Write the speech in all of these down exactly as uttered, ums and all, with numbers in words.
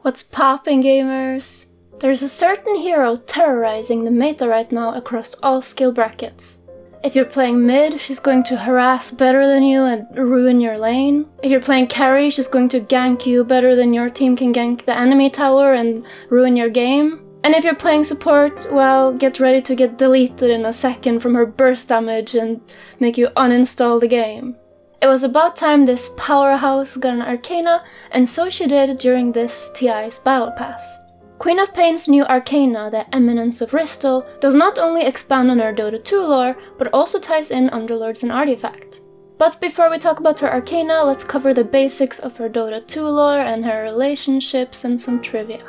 What's poppin', gamers? There's a certain hero terrorizing the meta right now across all skill brackets. If you're playing mid, she's going to harass better than you and ruin your lane. If you're playing carry, she's going to gank you better than your team can gank the enemy tower and ruin your game. And if you're playing support, well, get ready to get deleted in a second from her burst damage and make you uninstall the game. It was about time this powerhouse got an Arcana, and so she did during this T I's Battle Pass. Queen of Pain's new Arcana, The Eminence of Ristul, does not only expand on her Dota two lore, but also ties in Underlords and Artifact. But before we talk about her Arcana, let's cover the basics of her Dota two lore and her relationships and some trivia.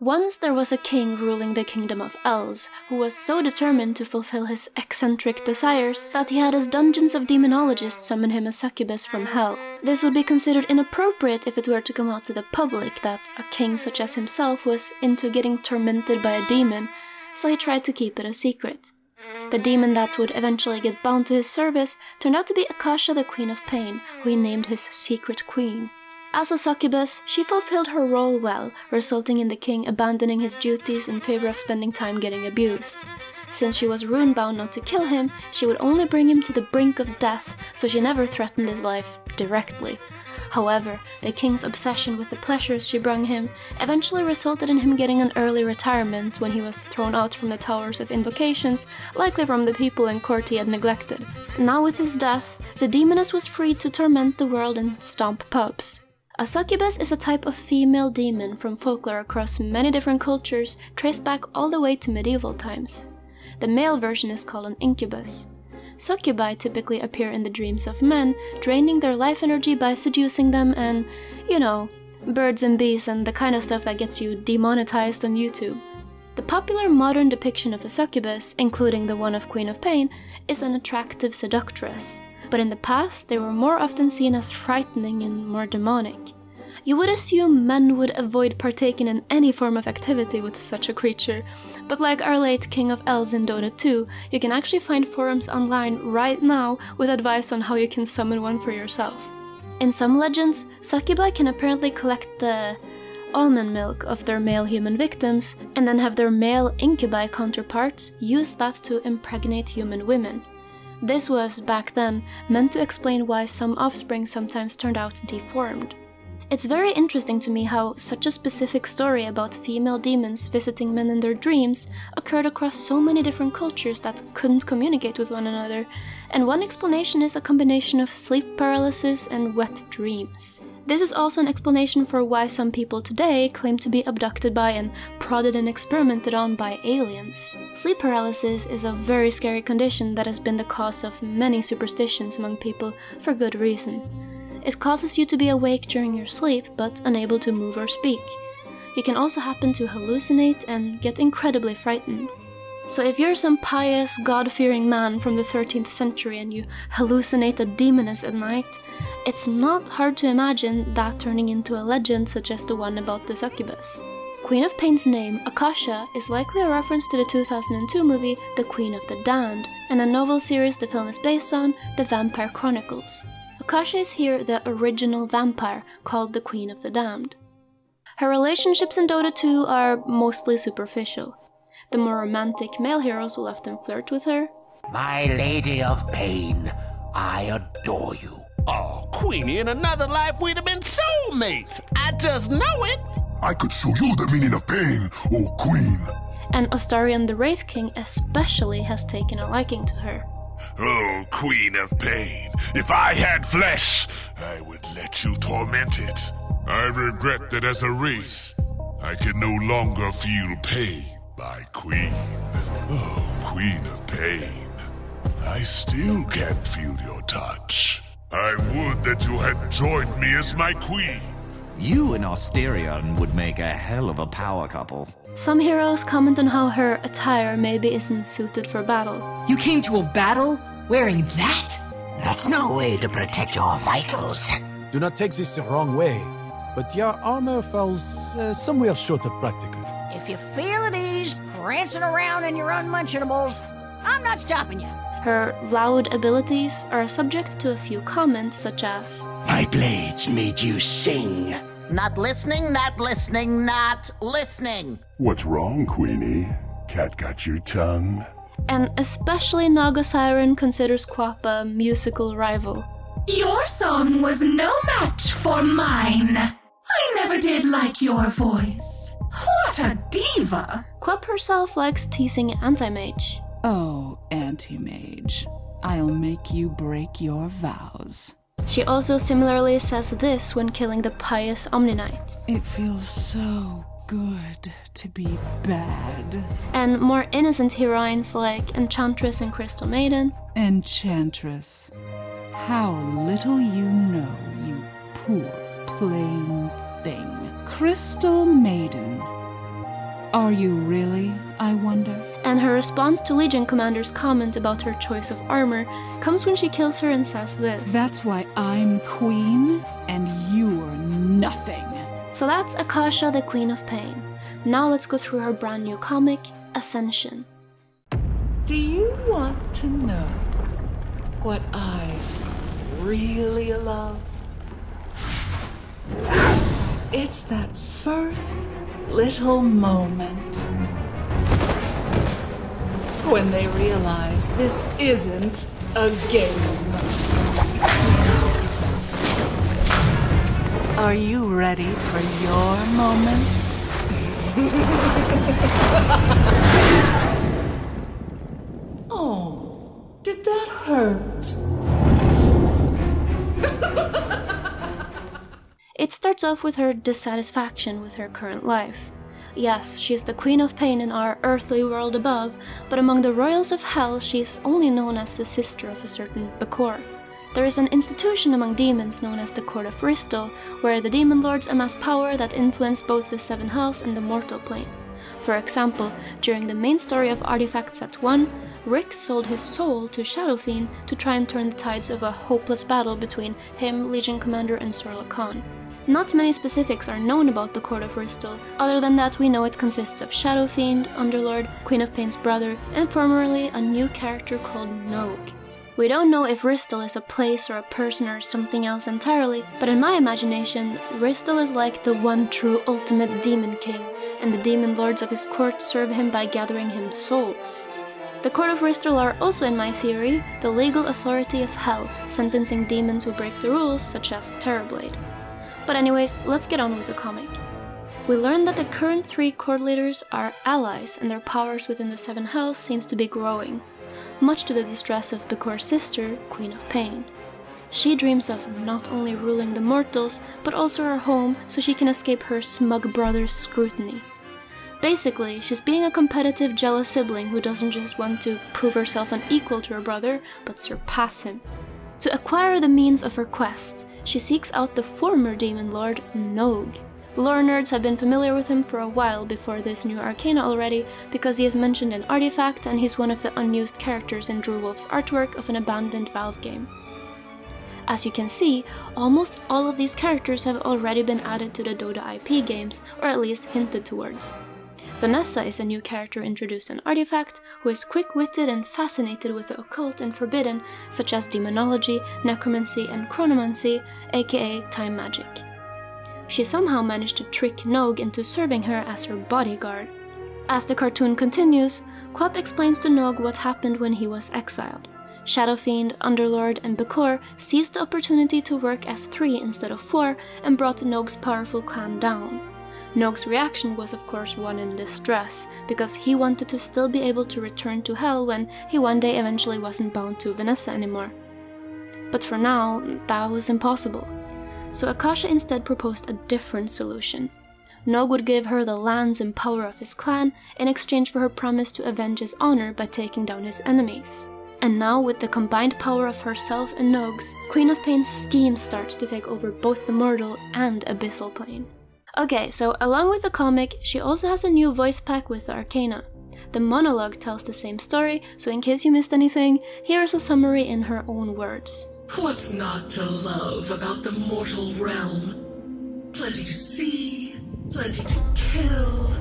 Once there was a king ruling the kingdom of Elze, who was so determined to fulfill his eccentric desires that he had his dungeons of demonologists summon him a succubus from hell. This would be considered inappropriate if it were to come out to the public that a king such as himself was into getting tormented by a demon, so he tried to keep it a secret. The demon that would eventually get bound to his service turned out to be Akasha, the Queen of Pain, who he named his secret queen. As a succubus, she fulfilled her role well, resulting in the king abandoning his duties in favor of spending time getting abused. Since she was rune-bound not to kill him, she would only bring him to the brink of death, so she never threatened his life directly. However, the king's obsession with the pleasures she brought him eventually resulted in him getting an early retirement when he was thrown out from the towers of invocations, likely from the people and court he had neglected. Now with his death, the demoness was free to torment the world and stomp pubs. A succubus is a type of female demon from folklore across many different cultures, traced back all the way to medieval times. The male version is called an incubus. Succubi typically appear in the dreams of men, draining their life energy by seducing them and, you know, birds and bees and the kind of stuff that gets you demonetized on YouTube. The popular modern depiction of a succubus, including the one of Queen of Pain, is an attractive seductress. But in the past, they were more often seen as frightening and more demonic. You would assume men would avoid partaking in any form of activity with such a creature, but like our late King of Elze in Dota two, you can actually find forums online right now with advice on how you can summon one for yourself. In some legends, succubi can apparently collect the almond milk of their male human victims, and then have their male incubi counterparts use that to impregnate human women. This was, back then, meant to explain why some offspring sometimes turned out deformed. It's very interesting to me how such a specific story about female demons visiting men in their dreams occurred across so many different cultures that couldn't communicate with one another, and one explanation is a combination of sleep paralysis and wet dreams. This is also an explanation for why some people today claim to be abducted by and prodded and experimented on by aliens. Sleep paralysis is a very scary condition that has been the cause of many superstitions among people for good reason. It causes you to be awake during your sleep, but unable to move or speak. You can also happen to hallucinate and get incredibly frightened. So if you're some pious, god-fearing man from the thirteenth century and you hallucinate a demoness at night, it's not hard to imagine that turning into a legend such as the one about the succubus. Queen of Pain's name, Akasha, is likely a reference to the two thousand two movie The Queen of the Damned, and a novel series the film is based on, The Vampire Chronicles. Akasha is here the original vampire, called the Queen of the Damned. Her relationships in Dota two are mostly superficial. The more romantic male heroes will often flirt with her. My Lady of Pain, I adore you. Oh, Queenie, in another life we'd have been soulmates. I just know it. I could show you the meaning of pain, oh Queen. And Ostarion the Wraith King especially has taken a liking to her. Oh, Queen of Pain, if I had flesh, I would let you torment it. I regret that as a wraith, I can no longer feel pain. My queen, oh Queen of Pain, I still can't feel your touch. I would that you had joined me as my queen. You and Ostarion would make a hell of a power couple. Some heroes comment on how her attire maybe isn't suited for battle. You came to a battle wearing that? That's no way to protect your vitals. Do not take this the wrong way, but your armor falls uh, somewhere short of practical. If you feel at ease prancing around in your unmentionables, I'm not stopping you. Her loud abilities are subject to a few comments such as, my blades made you sing. Not listening, not listening, not listening. What's wrong, Queenie? Cat got your tongue? And especially Naga Siren considers Quapa a musical rival. Your song was no match for mine. I never did like your voice. What a diva! Quop herself likes teasing anti-mage. Oh, anti-mage. I'll make you break your vows. She also similarly says this when killing the pious Omni-knight. It feels so good to be bad. And more innocent heroines like Enchantress and Crystal Maiden. Enchantress. How little you know, you poor, plain thing. Crystal Maiden. Are you really, I wonder? And her response to Legion Commander's comment about her choice of armor comes when she kills her and says this. That's why I'm queen and you're nothing. So that's Akasha, the Queen of Pain. Now let's go through her brand new comic, Ascension. Do you want to know what I really love? It's that first little moment when they realize this isn't a game. Are you ready for your moment? Oh, did that hurt? It starts off with her dissatisfaction with her current life. Yes, she's the Queen of Pain in our earthly world above, but among the royals of Hell she's only known as the sister of a certain Bakor. There is an institution among demons known as the Court of Ristul, where the demon lords amass power that influence both the Seven Hells and the mortal plane. For example, during the main story of Artifact Set one, Rick sold his soul to Shadow Fiend to try and turn the tides of a hopeless battle between him, Legion Commander, and Sorla Khan. Not many specifics are known about the Court of Ristul, other than that we know it consists of Shadow Fiend, Underlord, Queen of Pain's brother, and formerly a new character called Noke. We don't know if Ristul is a place or a person or something else entirely, but in my imagination, Ristul is like the one true ultimate demon king, and the demon lords of his court serve him by gathering him souls. The Court of Ristul are also, in my theory, the legal authority of Hell, sentencing demons who break the rules, such as Terrorblade. But anyways, let's get on with the comic. We learn that the current three court leaders are allies, and their powers within the Seven Hells seems to be growing, much to the distress of Bakor's sister, Queen of Pain. She dreams of not only ruling the mortals, but also her home, so she can escape her smug brother's scrutiny. Basically, she's being a competitive, jealous sibling who doesn't just want to prove herself unequal to her brother, but surpass him. To acquire the means of her quest, she seeks out the former demon lord, Nog. Lore nerds have been familiar with him for a while before this new Arcana already, because he is mentioned in Artifact and he's one of the unused characters in Drew Wolf's artwork of an abandoned Valve game. As you can see, almost all of these characters have already been added to the Dota I P games, or at least hinted towards. Vanessa is a new character introduced in Artifact, who is quick-witted and fascinated with the occult and forbidden, such as demonology, necromancy, and chronomancy, aka time magic. She somehow managed to trick Nog into serving her as her bodyguard. As the cartoon continues, Quop explains to Nog what happened when he was exiled. Shadow Fiend, Underlord, and Bakor seized the opportunity to work as three instead of four and brought Nog's powerful clan down. Nog's reaction was of course one in distress, because he wanted to still be able to return to Hell when he one day eventually wasn't bound to Vanessa anymore. But for now, that was impossible. So Akasha instead proposed a different solution. Nog would give her the lands and power of his clan in exchange for her promise to avenge his honor by taking down his enemies. And now, with the combined power of herself and Nog's, Queen of Pain's scheme starts to take over both the mortal and abyssal plane. Okay, so along with the comic, she also has a new voice pack with the Arcana. The monologue tells the same story, so in case you missed anything, here's a summary in her own words. What's not to love about the mortal realm? Plenty to see, plenty to kill,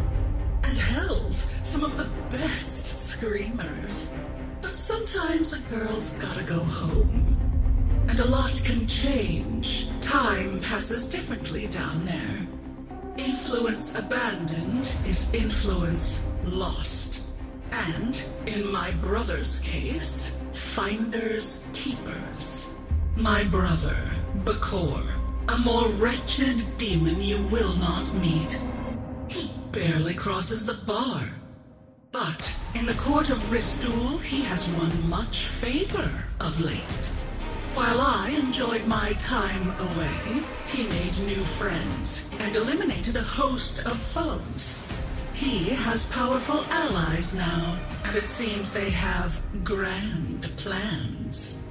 and Hells, some of the best screamers. But sometimes a girl's gotta go home, and a lot can change. Time passes differently down there. Influence abandoned is influence lost. And, in my brother's case, finders keepers. My brother, Bakor, a more wretched demon you will not meet. He barely crosses the bar. But, in the Court of Ristul, he has won much favor of late. While I enjoyed my time away, he made new friends and eliminated a host of foes. He has powerful allies now, and it seems they have grand plans.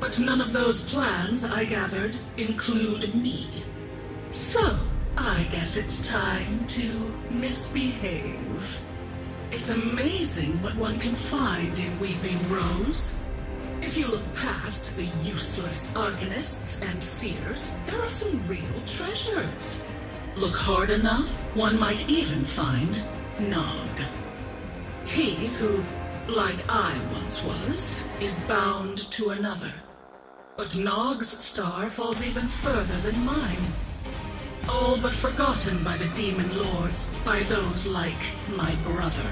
But none of those plans, I gathered, include me. So, I guess it's time to misbehave. It's amazing what one can find in Weeping Rose. If you look past the useless arcanists and seers, there are some real treasures. Look hard enough, one might even find Nog. He who, like I once was, is bound to another. But Nog's star falls even further than mine. All but forgotten by the demon lords, by those like my brother.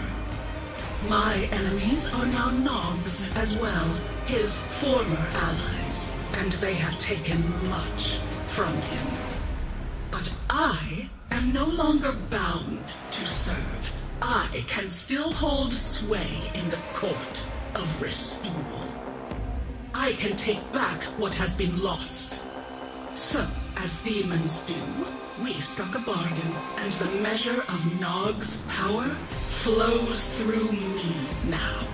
My enemies are now Nog's as well, his former allies, and they have taken much from him. But I am no longer bound to serve. I can still hold sway in the Court of Ristul. I can take back what has been lost. So, as demons do, we struck a bargain, and the measure of Nog's power flows through me now.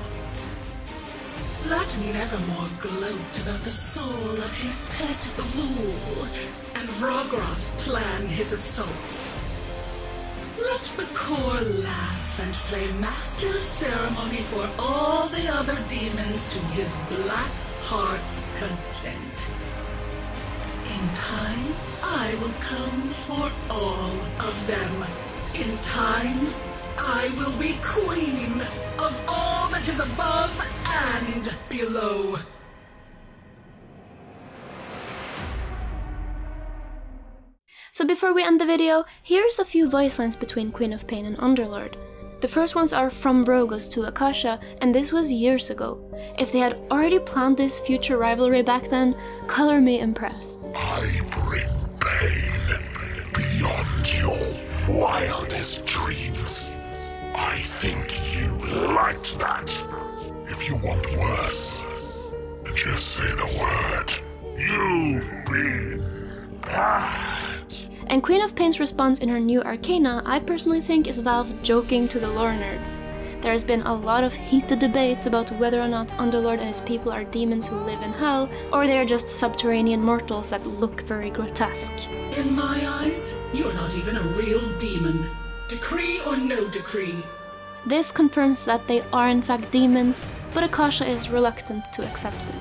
Let Nevermore gloat about the soul of his pet Vool, and Vragras plan his assaults. Let Bakor laugh and play Master of Ceremony for all the other demons to his black heart's content. In time, I will come for all of them. In time, I will be queen of all that is above and below. So before we end the video, here's a few voice lines between Queen of Pain and Underlord. The first ones are from Rogos to Akasha, and this was years ago. If they had already planned this future rivalry back then, color me impressed. I bring pain beyond your wildest dreams. I think you liked that. If you want worse, just say the word. You've been bad. And Queen of Pain's response in her new Arcana, I personally think, is Valve joking to the lore nerds. There has been a lot of heated debates about whether or not Underlord and his people are demons who live in hell, or they are just subterranean mortals that look very grotesque. In my eyes, you're not even a real demon. Decree or no decree? This confirms that they are in fact demons, but Akasha is reluctant to accept it.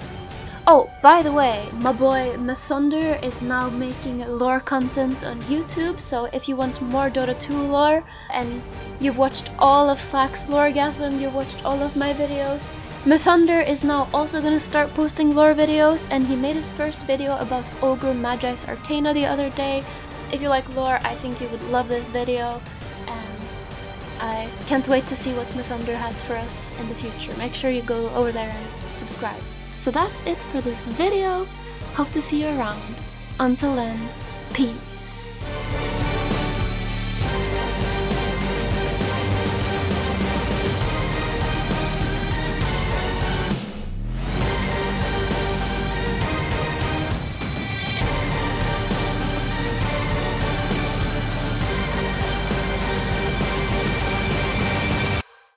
Oh, by the way, my boy Methunder is now making lore content on YouTube, so if you want more Dota two lore, and you've watched all of Slack's Loregasm, you've watched all of my videos, Methunder is now also gonna start posting lore videos, and he made his first video about Ogre Magi's Arcana the other day. If you like lore, I think you would love this video. I can't wait to see what Methunder has for us in the future. Make sure you go over there and subscribe. So that's it for this video. Hope to see you around. Until then, peace.